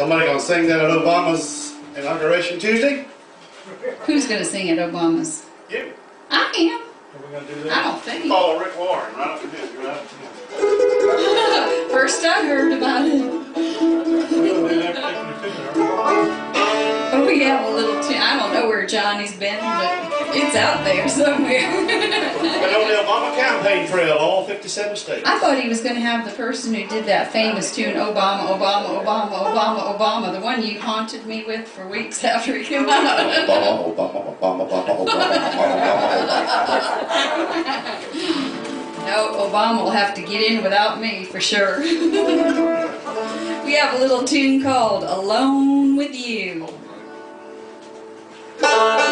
Somebody gonna sing that at Obama's inauguration Tuesday? Who's gonna sing at Obama's? You. I am. Are we gonna do that? I don't think. Follow Rick Warren right after this. Right? First I heard about it. But we have a little tune. I don't know where Johnny's been, but it's out there somewhere. But on the Obama campaign trail, all 57 states. I thought he was going to have the person who did that famous tune, Obama, Obama, Obama, Obama, Obama, the one you haunted me with for weeks after he came out. Obama, Obama, Obama, Obama, Obama, Obama. No, Obama will have to get in without me for sure. We have a little tune called Alone with You. Bye.